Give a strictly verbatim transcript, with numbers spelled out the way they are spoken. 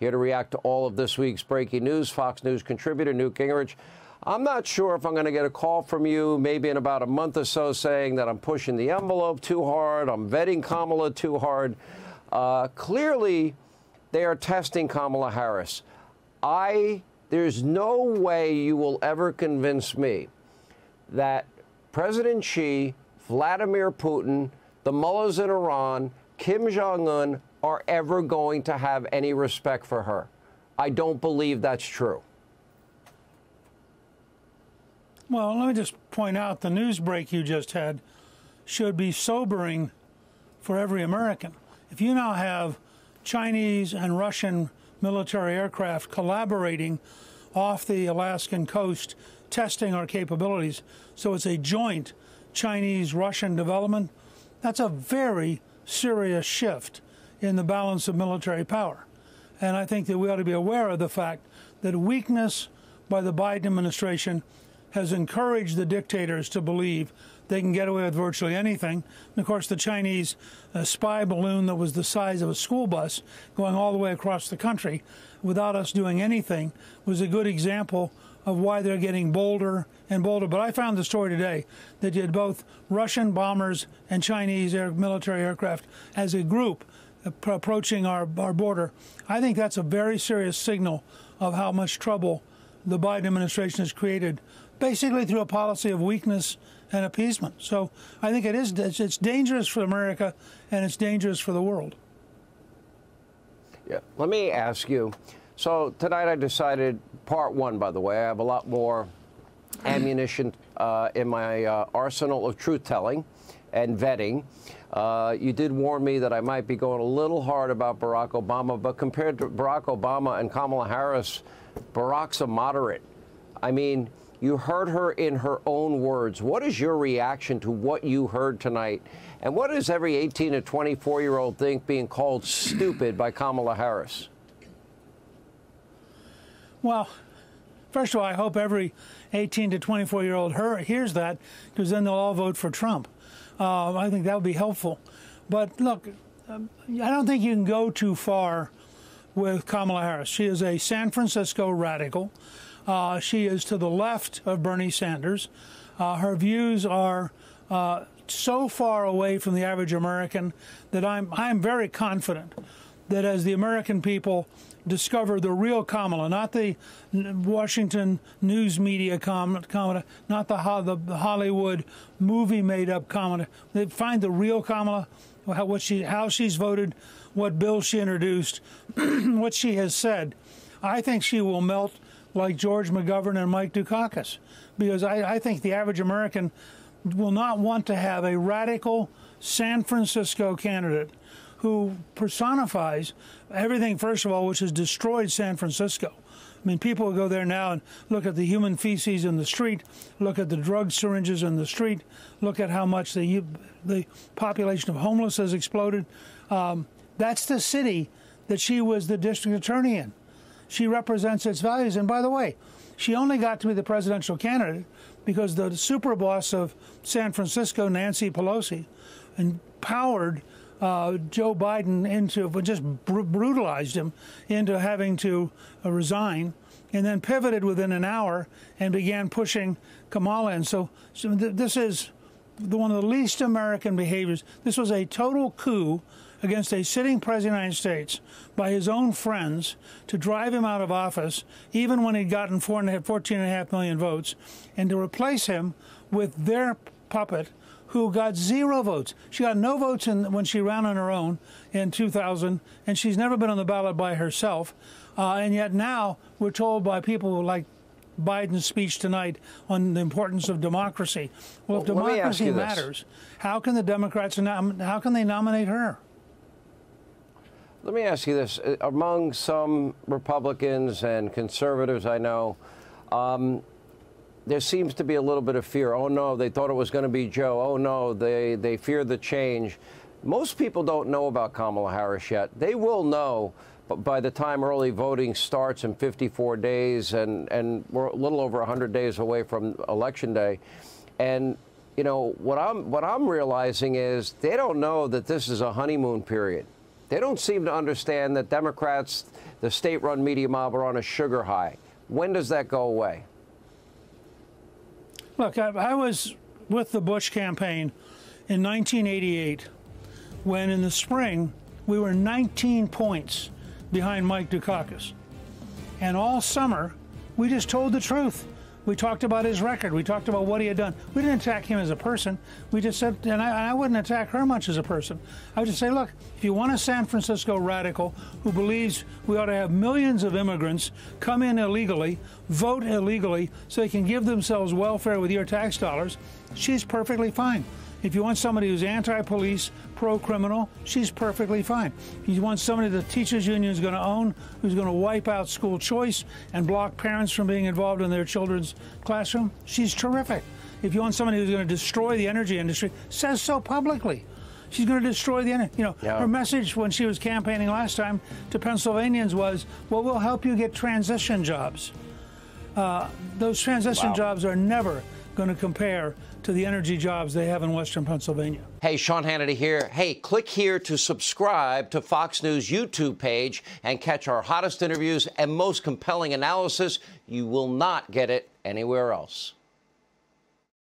Here to react to all of this week's breaking news, Fox News contributor Newt Gingrich. I'm not sure if I'm going to get a call from you maybe in about a month or so saying that I'm pushing the envelope too hard, I'm vetting Kamala too hard. Uh, clearly, they are testing Kamala Harris. I, there's no way you will ever convince me that President Xi, Vladimir Putin, the mullahs in Iran, Kim Jong-un are ever going to have any respect for her. I don't believe that's true. Well, let me just point out the news break you just had should be sobering for every American. If you now have Chinese and Russian military aircraft collaborating off the Alaskan coast, testing our capabilities, so it's a joint Chinese-Russian development, that's a very serious shift in the balance of military power. And I think that we ought to be aware of the fact that weakness by the Biden administration has encouraged the dictators to believe they can get away with virtually anything. And of course, the Chinese uh, spy balloon that was the size of a school bus going all the way across the country without us doing anything was a good example of why they're getting bolder and bolder. But I found the story today that you had both Russian bombers and Chinese air, military aircraft as a group approaching our, our border. I think that's a very serious signal of how much trouble the Biden administration has created basically through a policy of weakness and appeasement. So I think it is, it's dangerous for America and it's dangerous for the world. Yeah. Let me ask you. So tonight I decided part one, by the way, I have a lot more ammunition uh, in my uh, arsenal of truth telling and vetting. Uh, you did warn me that I might be going a little hard about Barack Obama, but compared to Barack Obama and Kamala Harris, Barack's a moderate. I mean, you heard her in her own words. What is your reaction to what you heard tonight? And what does every eighteen to twenty-four-year-old think being called stupid by Kamala Harris? Well, first of all, I hope every eighteen to twenty-four-year-old hears that, because then they'll all vote for Trump. Uh, I think that would be helpful. But look, I don't think you can go too far with Kamala Harris. She is a San Francisco radical. Uh, she is to the left of Bernie Sanders. Uh, her views are uh, so far away from the average American that I'm, I'm very confident that as the American people discover the real Kamala, not the Washington news media Kamala, not the, ho the Hollywood movie made-up Kamala, they find the real Kamala, how, what she, how she's voted, what bills she introduced, what she has said. I think she will melt like George McGovern and Mike Dukakis, because I, I think the average American will not want to have a radical San Francisco candidate who personifies everything, first of all, which has destroyed San Francisco. I mean, people go there now and look at the human feces in the street, look at the drug syringes in the street, look at how much the, the population of homeless has exploded. Um, that's the city that she was the district attorney in. She represents its values. And by the way, she only got to be the presidential candidate because the super boss of San Francisco, Nancy Pelosi, empowered uh, Joe Biden into, just br brutalized him into having to uh, resign, and then pivoted within an hour and began pushing Kamala. And so, so th this is the, one of the least American behaviors. This was a total coup against a sitting president of the United States by his own friends to drive him out of office, even when he'd gotten fourteen and a half million votes, and to replace him with their puppet who got zero votes. She got no votes in, when she ran on her own in two thousand, and she's never been on the ballot by herself. Uh, and yet now we're told by people like Biden's speech tonight on the importance of democracy. Well, if well, democracy matters, how can the Democrats, how can they nominate her? Let me ask you this. Among some Republicans and conservatives I know, um, there seems to be a little bit of fear. Oh, no, they thought it was going to be Joe. Oh, no, they, they fear the change. Most people don't know about Kamala Harris yet. They will know but by the time early voting starts in fifty-four days, and, and we're a little over one hundred days away from Election Day. And, you know, what I'm, what I'm realizing is they don't know that this is a honeymoon period. They don't seem to understand that Democrats, the state-run media mob, are on a sugar high. When does that go away? Look, I, I was with the Bush campaign in nineteen eighty-eight, when in the spring we were nineteen points behind Mike Dukakis. And all summer, we just told the truth. We talked about his record. We talked about what he had done. We didn't attack him as a person. We just said, and I, I wouldn't attack her much as a person. I would just say, look, if you want a San Francisco radical who believes we ought to have millions of immigrants come in illegally, vote illegally, so they can give themselves welfare with your tax dollars, she's perfectly fine. If you want somebody who's anti-police, pro-criminal, she's perfectly fine. If you want somebody the teachers union is going to own, who's going to wipe out school choice and block parents from being involved in their children's classroom, she's terrific. If you want somebody who's going to destroy the energy industry, says so publicly. She's going to destroy the energy. You know, yeah. Her message when she was campaigning last time to Pennsylvanians was, well, we'll help you get transition jobs. Uh, those transition wow. jobs are never going to compare to the energy jobs they have in Western Pennsylvania. Hey, Sean Hannity here. Hey, click here to subscribe to Fox News YouTube page and catch our hottest interviews and most compelling analysis. You will not get it anywhere else.